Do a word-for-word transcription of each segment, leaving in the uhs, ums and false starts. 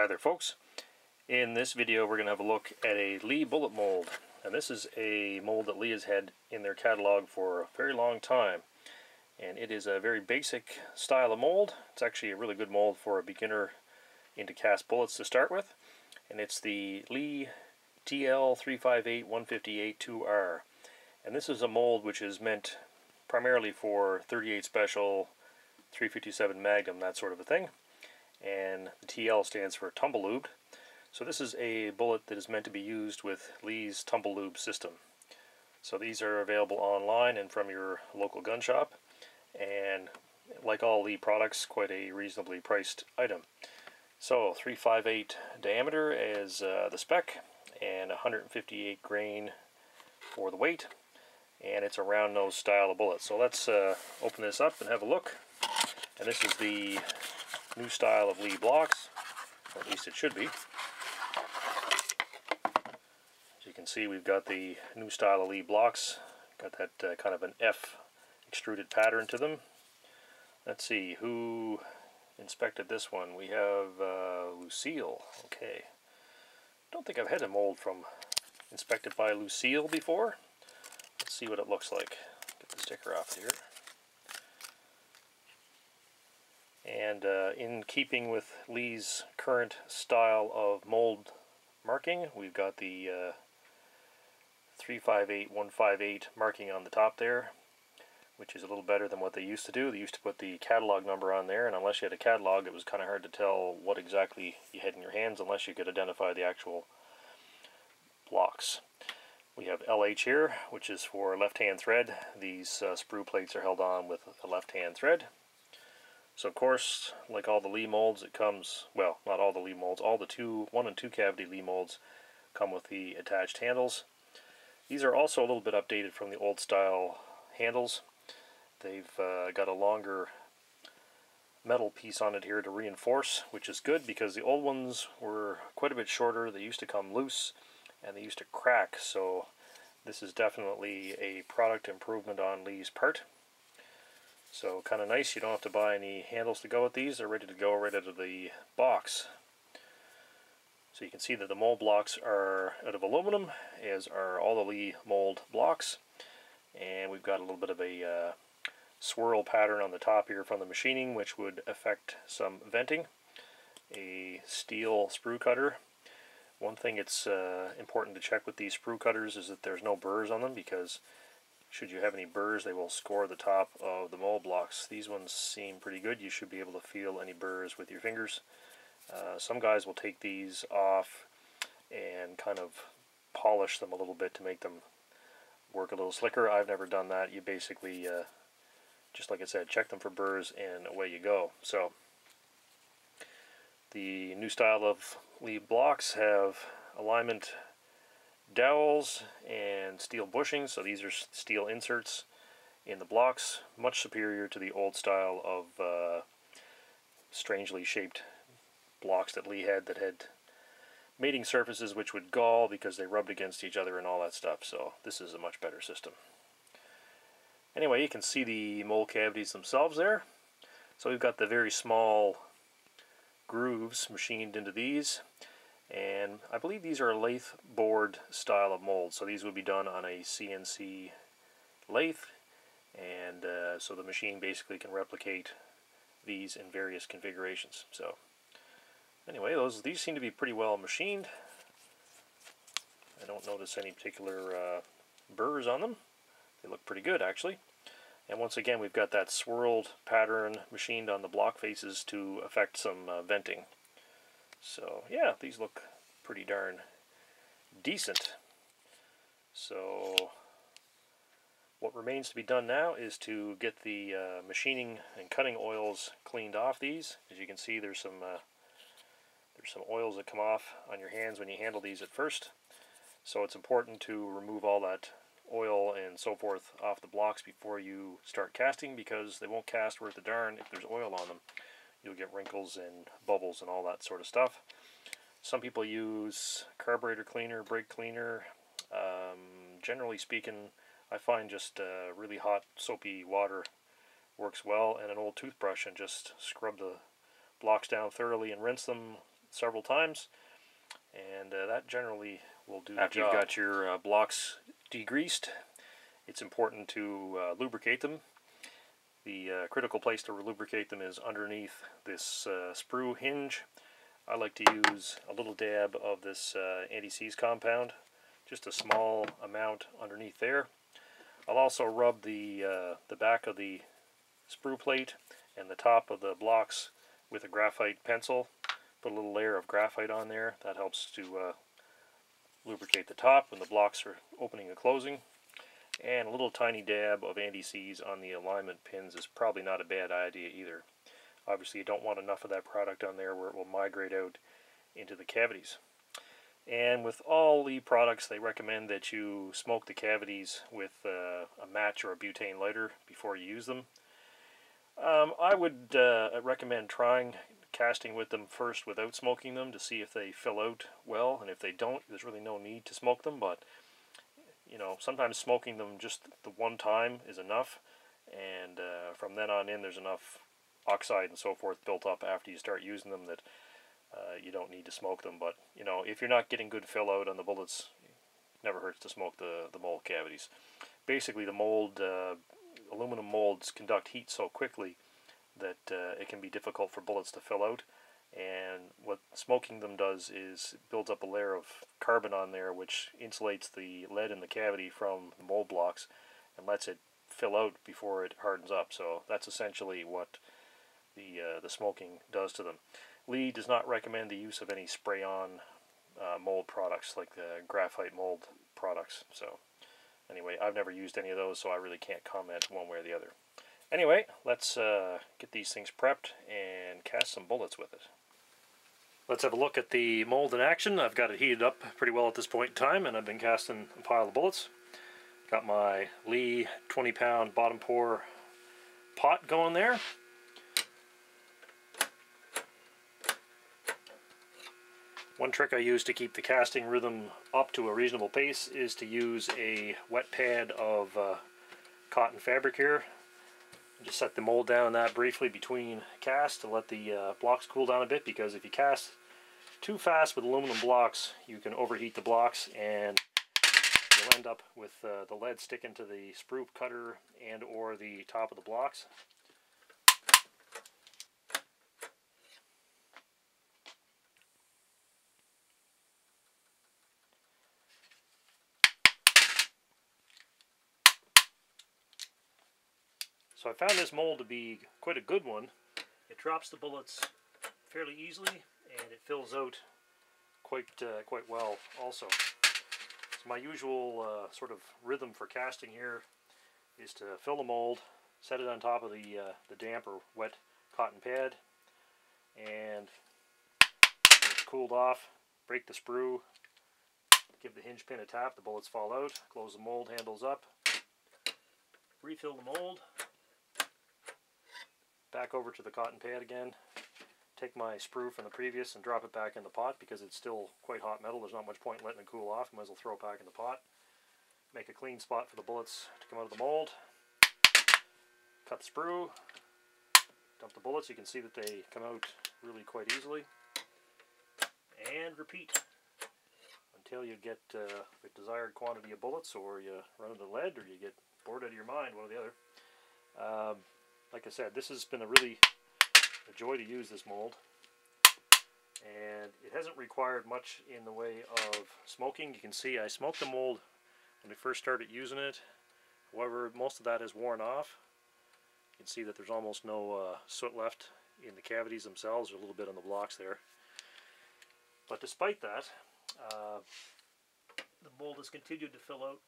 Hi there, folks. In this video we're going to have a look at a Lee bullet mold, and this is a mold that Lee has had in their catalog for a very long time, and it is a very basic style of mold. It's actually a really good mold for a beginner into cast bullets to start with, and it's the Lee T L three five eight one five eight two R, and this is a mold which is meant primarily for thirty-eight special, three fifty-seven Magnum, that sort of a thing. And the T L stands for Tumble Lube. So this is a bullet that is meant to be used with Lee's Tumble Lube system. So these are available online and from your local gun shop, and like all Lee products, quite a reasonably priced item. So three fifty-eight diameter is uh, the spec, and one fifty-eight grain for the weight, and it's a round nose style of bullet. So let's uh, open this up and have a look. And this is the new style of Lee blocks, or at least it should be. As you can see, we've got the new style of Lee blocks, got that uh, kind of an F extruded pattern to them. Let's see who inspected this one. We have uh, Lucille. Okay, don't think I've had a mold from inspected by Lucille before. Let's see what it looks like. Get the sticker off here. And uh, in keeping with Lee's current style of mold marking, we've got the uh, three five eight one five eight marking on the top there, which is a little better than what they used to do. They used to put the catalog number on there, and unless you had a catalog, it was kind of hard to tell what exactly you had in your hands unless you could identify the actual blocks. We have L H here, which is for left-hand thread. These uh, sprue plates are held on with a left-hand thread. So of course, like all the Lee molds, it comes, well, not all the Lee molds, all the two, one and two cavity Lee molds come with the attached handles. These are also a little bit updated from the old style handles. They've uh, got a longer metal piece on it here to reinforce, which is good because the old ones were quite a bit shorter. They used to come loose and they used to crack, so this is definitely a product improvement on Lee's part. So kind of nice, you don't have to buy any handles to go with these, they're ready to go right out of the box. So you can see that the mold blocks are out of aluminum, as are all the Lee mold blocks. And we've got a little bit of a uh, swirl pattern on the top here from the machining, which would affect some venting. A steel sprue cutter. One thing it's uh, important to check with these sprue cutters is that there's no burrs on them, because should you have any burrs, they will score the top of the mold blocks. These ones seem pretty good. You should be able to feel any burrs with your fingers. Uh, some guys will take these off and kind of polish them a little bit to make them work a little slicker. I've never done that. You basically, uh, just like I said, check them for burrs and away you go. So the new style of Lee blocks have alignment dowels and steel bushings, so these are steel inserts in the blocks, much superior to the old style of uh, strangely shaped blocks that Lee had that had mating surfaces which would gall because they rubbed against each other and all that stuff. So this is a much better system. Anyway, you can see the mold cavities themselves there. So we've got the very small grooves machined into these. And I believe these are a lathe board style of mold, so these would be done on a C N C lathe, and uh, so the machine basically can replicate these in various configurations. So anyway, those these seem to be pretty well machined. I don't notice any particular uh, burrs on them. They look pretty good, actually. And once again, we've got that swirled pattern machined on the block faces to affect some uh, venting. So yeah, these look pretty darn decent. So what remains to be done now is to get the uh, machining and cutting oils cleaned off these. As you can see, there's some uh, there's some oils that come off on your hands when you handle these at first. So it's important to remove all that oil and so forth off the blocks before you start casting, because they won't cast worth a darn if there's oil on them. You'll get wrinkles and bubbles and all that sort of stuff. Some people use carburetor cleaner, brake cleaner. Um, generally speaking, I find just uh, really hot soapy water works well, and an old toothbrush, and just scrub the blocks down thoroughly and rinse them several times, and uh, that generally will do the job. After you've got your uh, blocks degreased, it's important to uh, lubricate them. The uh, critical place to lubricate them is underneath this uh, sprue hinge. I like to use a little dab of this uh, anti-seize compound, just a small amount underneath there. I'll also rub the, uh, the back of the sprue plate and the top of the blocks with a graphite pencil. Put a little layer of graphite on there. That helps to uh, lubricate the top when the blocks are opening and closing. And a little tiny dab of anti-seize on the alignment pins is probably not a bad idea either. Obviously you don't want enough of that product on there where it will migrate out into the cavities. And with all Lee products, they recommend that you smoke the cavities with uh, a match or a butane lighter before you use them. Um, I would uh, recommend trying casting with them first without smoking them to see if they fill out well, and if they don't, there's really no need to smoke them, but you know, sometimes smoking them just the one time is enough, and uh, from then on in there's enough oxide and so forth built up after you start using them that uh, you don't need to smoke them. But you know, if you're not getting good fill out on the bullets, it never hurts to smoke the, the mold cavities. Basically the mold, uh, aluminum molds conduct heat so quickly that uh, it can be difficult for bullets to fill out, and what smoking them does is it builds up a layer of carbon on there which insulates the lead in the cavity from the mold blocks and lets it fill out before it hardens up. So that's essentially what the, uh, the smoking does to them. Lee does not recommend the use of any spray-on uh, mold products like the graphite mold products. So anyway, I've never used any of those, so I really can't comment one way or the other. Anyway, let's uh, get these things prepped and cast some bullets with it. Let's have a look at the mold in action. I've got it heated up pretty well at this point in time, and I've been casting a pile of bullets. Got my Lee twenty pound bottom pour pot going there. One trick I use to keep the casting rhythm up to a reasonable pace is to use a wet pad of uh, cotton fabric here. Just set the mold down that briefly between casts to let the uh, blocks cool down a bit, because if you cast too fast with aluminum blocks, you can overheat the blocks and you'll end up with uh, the lead sticking to the sprue cutter and or the top of the blocks. So I found this mold to be quite a good one. It drops the bullets fairly easily, and it fills out quite uh, quite well also. So my usual uh, sort of rhythm for casting here is to fill the mold, set it on top of the, uh, the damp or wet cotton pad, and when it's cooled off, break the sprue, give the hinge pin a tap, the bullets fall out, close the mold handles up, refill the mold, back over to the cotton pad again, take my sprue from the previous and drop it back in the pot, because it's still quite hot metal. There's not much point in letting it cool off. Might as well throw it back in the pot. Make a clean spot for the bullets to come out of the mold. Cut the sprue, dump the bullets. You can see that they come out really quite easily. And repeat until you get uh, the desired quantity of bullets, or you run into lead, or you get bored out of your mind, one or the other. Um, Like I said, this has been a really a joy to use this mold, and it hasn't required much in the way of smoking. You can see I smoked the mold when we first started using it. However, most of that has worn off. You can see that there's almost no uh, soot left in the cavities themselves, or a little bit on the blocks there. But despite that, uh, the mold has continued to fill out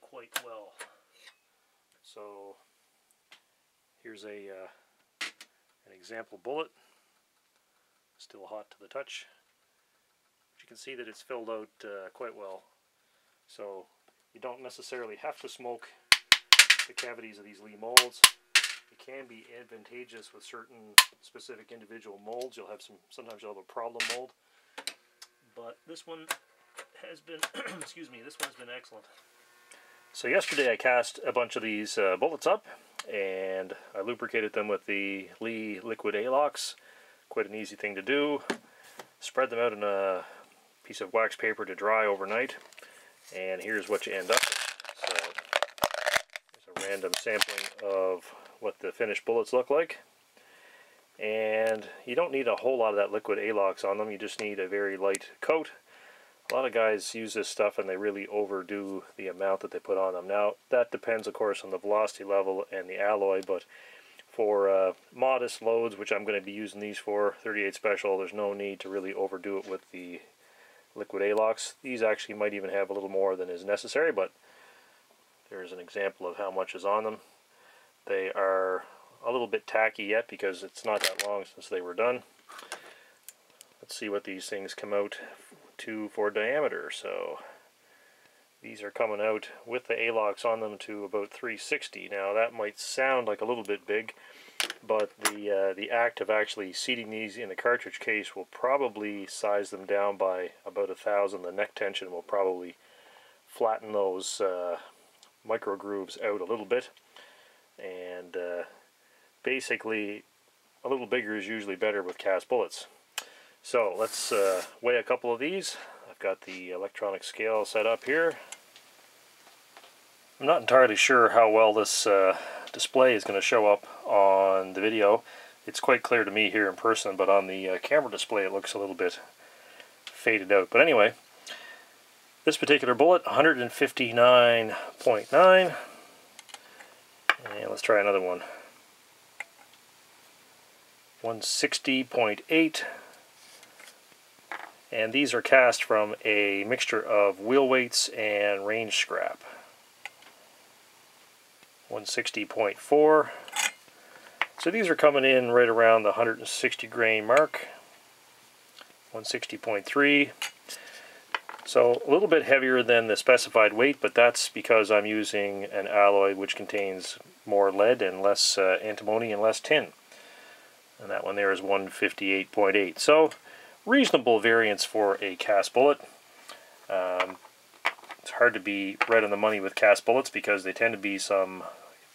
quite well. So here's a, uh, an example bullet, still hot to the touch, but you can see that it's filled out uh, quite well. So you don't necessarily have to smoke the cavities of these Lee molds. It can be advantageous with certain specific individual molds. You'll have some, sometimes you'll have a problem mold, but this one has been, excuse me, this one's been excellent. So yesterday I cast a bunch of these uh, bullets up, and I lubricated them with the Lee Liquid Alox. Quite an easy thing to do. spread them out in a piece of wax paper to dry overnight, and here's what you end up with. So there's a random sampling of what the finished bullets look like, and you don't need a whole lot of that liquid ALOX on them. You just need a very light coat. A lot of guys use this stuff and they really overdo the amount that they put on them. Now that depends, of course, on the velocity level and the alloy, but for uh, modest loads, which I'm going to be using these for, thirty-eight special, there's no need to really overdo it with the liquid ALOX. These actually might even have a little more than is necessary, but there's an example of how much is on them. They are a little bit tacky yet because it's not that long since they were done. Let's see what these things come out to for diameter. So these are coming out with the ALOX on them to about three sixty. Now that might sound like a little bit big, but the uh, the act of actually seating these in the cartridge case will probably size them down by about a thousand. The neck tension will probably flatten those uh, micro grooves out a little bit, and uh, basically a little bigger is usually better with cast bullets. So let's uh, weigh a couple of these. I've got the electronic scale set up here. I'm not entirely sure how well this uh, display is going to show up on the video. It's quite clear to me here in person, but on the uh, camera display it looks a little bit faded out. But anyway, this particular bullet, one fifty-nine point nine. And let's try another one. one sixty point eight. And these are cast from a mixture of wheel weights and range scrap. one sixty point four. So these are coming in right around the one hundred sixty grain mark. one sixty point three. So a little bit heavier than the specified weight, but that's because I'm using an alloy which contains more lead and less uh, antimony and less tin. And that one there is one fifty-eight point eight. So reasonable variance for a cast bullet. Um, it's hard to be right on the money with cast bullets because they tend to be some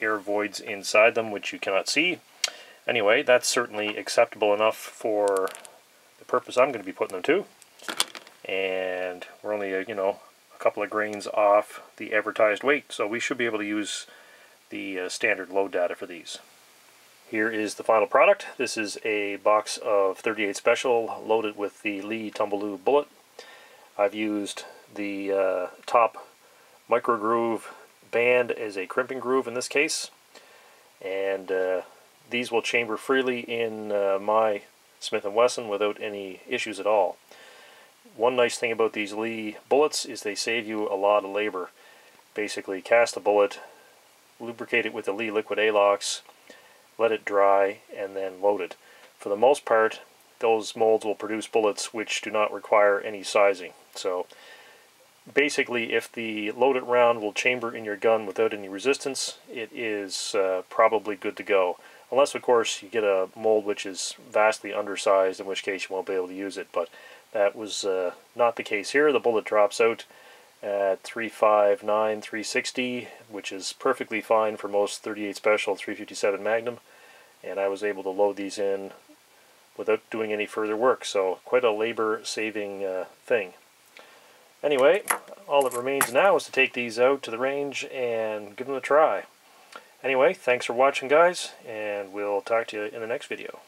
air voids inside them which you cannot see. Anyway, that's certainly acceptable enough for the purpose I'm going to be putting them to. And we're only, you know, a couple of grains off the advertised weight, so we should be able to use the uh, standard load data for these. Here is the final product. This is a box of thirty-eight special loaded with the Lee Tumble Lube bullet. I've used the uh, top micro groove band as a crimping groove in this case, and uh, these will chamber freely in uh, my Smith and Wesson without any issues at all. One nice thing about these Lee bullets is they save you a lot of labor. Basically, cast the bullet, lubricate it with the Lee Liquid ALOX, let it dry, and then load it. For the most part, those molds will produce bullets which do not require any sizing. So basically, if the loaded round will chamber in your gun without any resistance, it is uh, probably good to go. Unless, of course, you get a mold which is vastly undersized, in which case you won't be able to use it. But that was uh, not the case here. The bullet drops out at three fifty-nine, three sixty, which is perfectly fine for most thirty-eight special, three fifty-seven magnum, and I was able to load these in without doing any further work, so quite a labor-saving uh, thing. Anyway, all that remains now is to take these out to the range and give them a try. Anyway, thanks for watching, guys, and we'll talk to you in the next video.